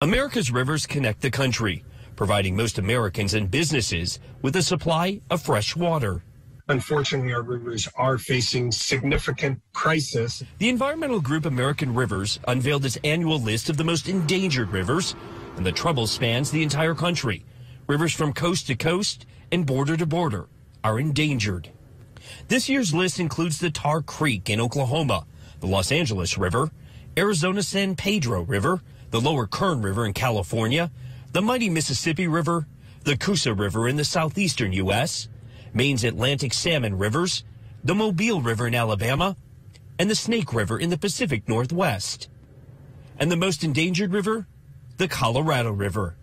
America's rivers connect the country, providing most Americans and businesses with a supply of fresh water. Unfortunately, our rivers are facing significant crisis. The environmental group American Rivers unveiled its annual list of the most endangered rivers, and the trouble spans the entire country. Rivers from coast to coast and border to border are endangered. This year's list includes the Tar Creek in Oklahoma, the Los Angeles River, Arizona's San Pedro River, the Lower Kern River in California, the mighty Mississippi River, the Coosa River in the southeastern U.S., Maine's Atlantic Salmon Rivers, the Mobile River in Alabama, and the Snake River in the Pacific Northwest. And the most endangered river? The Colorado River,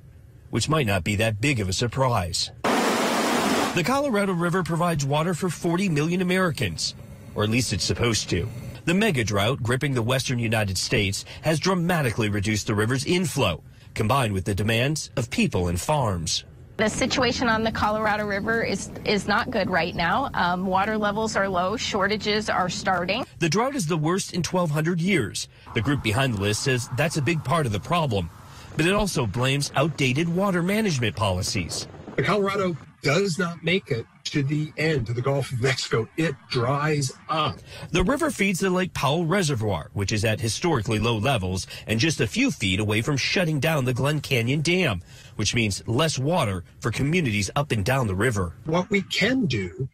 which might not be that big of a surprise. The Colorado River provides water for 40 million Americans, or at least it's supposed to. The mega drought gripping the western United States has dramatically reduced the river's inflow, combined with the demands of people and farms. The situation on the Colorado River is not good right now. Water levels are low. Shortages are starting. The drought is the worst in 1,200 years. The group behind the list says that's a big part of the problem, but it also blames outdated water management policies. The Colorado does not make it to the end of the Gulf of Mexico. It dries up. The river feeds the Lake Powell Reservoir, which is at historically low levels and just a few feet away from shutting down the Glen Canyon Dam, which means less water for communities up and down the river. What we can do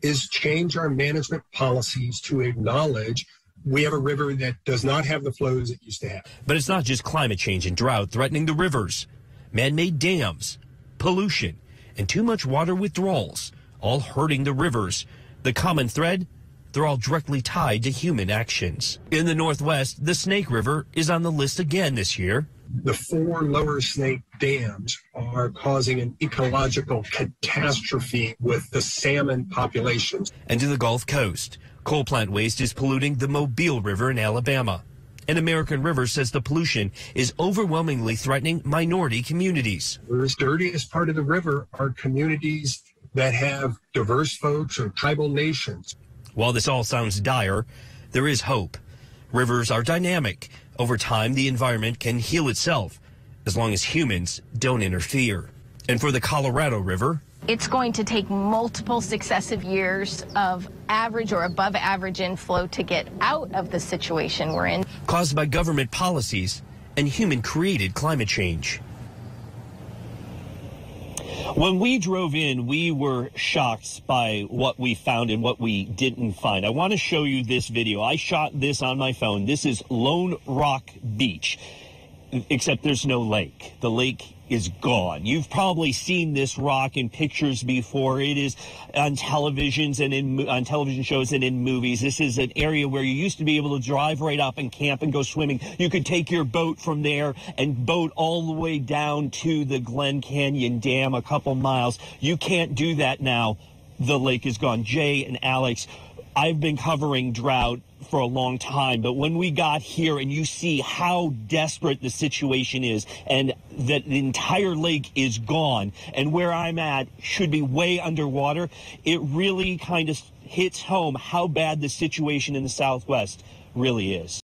is change our management policies to acknowledge we have a river that does not have the flows it used to have. But it's not just climate change and drought threatening the rivers. Man-made dams, pollution, and too much water withdrawals, all hurting the rivers. The common thread, they're all directly tied to human actions. In the Northwest, the Snake River is on the list again this year. The four lower Snake dams are causing an ecological catastrophe with the salmon populations. And to the Gulf Coast, coal plant waste is polluting the Mobile River in Alabama. And American Rivers says the pollution is overwhelmingly threatening minority communities. The dirtiest part of the river are communities that have diverse folks or tribal nations. While this all sounds dire, there is hope. Rivers are dynamic. Over time, the environment can heal itself, as long as humans don't interfere. And for the Colorado River, it's going to take multiple successive years of average or above average inflow to get out of the situation we're in, caused by government policies and human-created climate change. When we drove in, we were shocked by what we found and what we didn't find. I want to show you this video. I shot this on my phone. This is Lone Rock Beach, except there's no lake. The lake is gone. You've probably seen this rock in pictures before. It is on televisions and on television shows and in movies. This is an area where you used to be able to drive right up and camp and go swimming. You could take your boat from there and boat all the way down to the Glen Canyon Dam, a couple miles. You can't do that now. The lake is gone. Jay and Alex, I've been covering drought for a long time, but when we got here and you see how desperate the situation is and that the entire lake is gone and where I'm at should be way underwater, it really kind of hits home how bad the situation in the Southwest really is.